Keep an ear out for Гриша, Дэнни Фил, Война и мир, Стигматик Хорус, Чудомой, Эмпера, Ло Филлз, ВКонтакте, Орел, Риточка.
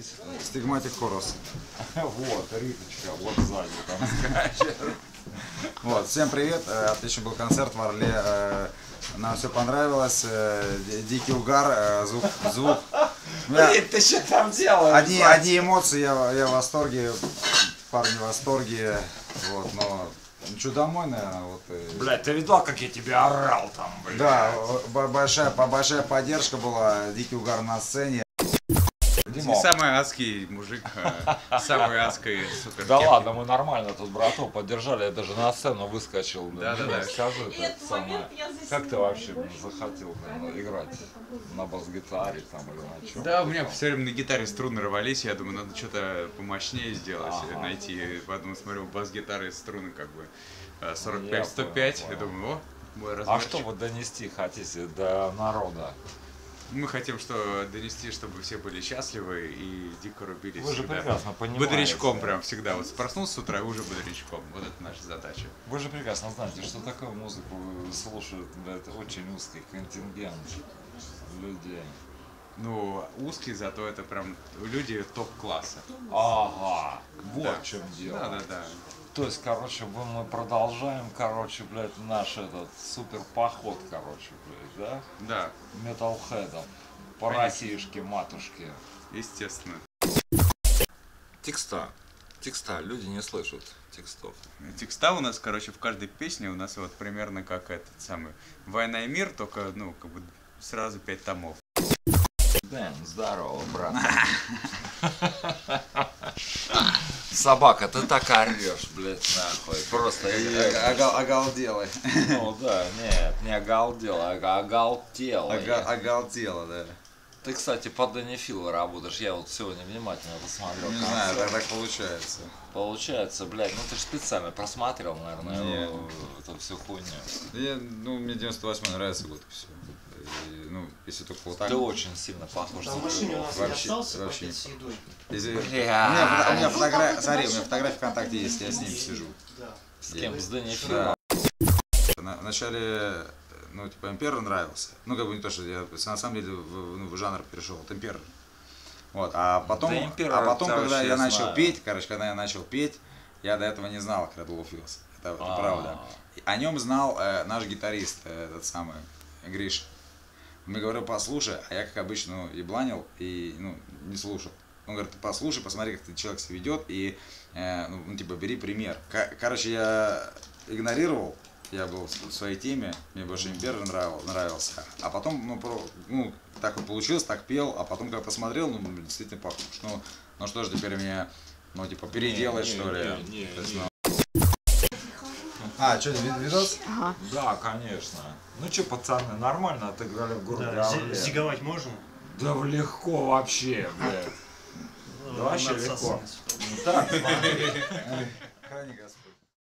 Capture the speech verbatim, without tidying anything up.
здесь? Стигматик Хорус. Вот, Риточка, вот сзади там скачет. Вот, всем привет, отличный был концерт в Орле, нам все понравилось, дикий угар, звук, звук. Рит, ты что там делаешь? Одни, одни эмоции, я, я в восторге, парни в восторге, вот, но... Чудомой, наверное, вот. Блядь, ты видал, как я тебя орал там, блядь? Да, большая, большая поддержка была, дикий угар на сцене. Дима. Самый адский мужик, самый адский, сука. Да ладно, мы нормально тут, братов, поддержали, я даже на сцену выскочил. Да-да-да, скажи, как ты вообще захотел играть на бас-гитаре там или на чем? Да, у меня все время на гитаре струны рвались, я думаю, надо что-то помощнее сделать, найти. Поэтому смотрю, бас-гитара и струны как бы сорок пять сто пять, я думаю, о, мой размер. А что вы донести хотите до народа? Мы хотим что донести, чтобы все были счастливы и дико рубились. Вы же всегда прекрасно понимаете. Бодрячком прям всегда. Вот проснулся с утра, уже бодрячком. Вот это наша задача. Вы же прекрасно знаете, что такую музыку слушают, это очень узкий контингент людей. Ну, узкий, зато это прям люди топ-класса. Ага, вот да. В чем дело. Да, да, да. То есть, короче, мы продолжаем, короче, блядь, наш этот супер поход, короче, блядь, да? Да. Металлхедом. По российски, матушке. Естественно. Текста. Текста. Люди не слышат текстов. Текста у нас, короче, в каждой песне у нас вот примерно как этот самый «Война и мир», только, ну, как бы сразу пять томов. Дэн, здорово, брат. Собака, ты так орешь, блядь, нахуй. Просто оголдело. Ну да, нет, не оголдело, а оголтело. Оголтело, да. Ты, кстати, по Дэнни Филу работаешь, я вот сегодня внимательно посмотрел. Не знаю, так получается. Получается, блядь, ну ты же специально просмотрел, наверное, эту всю хуйню. Ну, мне девяносто восьмой нравится год, все. Ну, если только вот так. Ты очень сильно похож. Да, в машине у нас вообще, не остался вообще с едой. Если... Бля... У меня, у меня ну, фотография, смотри, у меня фотография ВКонтакте есть, я с ним сижу. Да. С кем? С Дэнни Филом. Да. Вначале, ну, типа, Эмпера нравился. Ну, как бы не то, что я, на самом деле, в, ну, в жанр перешел от Эмпера. Вот, а потом, да, Эмпера, а потом когда я начал знаю. петь, короче, когда я начал петь, я до этого не знал, как это Ло Филлз. Это, это а -а -а. правда. О нем знал э, наш гитарист, э, этот самый, Гриша. Он мне говорил, послушай, а я, как обычно, ну, ебланил и, ну, не слушал. Он говорит, ты послушай, посмотри, как ты человек себя ведет, и, э, ну, типа, бери пример. Короче, я игнорировал, я был в своей теме, мне больше Эмпера нравился, нравился. А потом, ну, про, ну, так и получилось, так пел, а потом, когда посмотрел, ну, действительно похож. Ну, ну что ж теперь меня, ну, типа, переделать, не, что ли? Не, не, То есть, не. А, что, видос? Ага. Да, конечно. Ну что, пацаны, нормально отыграли в городе да, Орле. Зиговать можем? Да легко вообще, блядь. Ну, да вообще легко. Так, смотри. Храни Господь.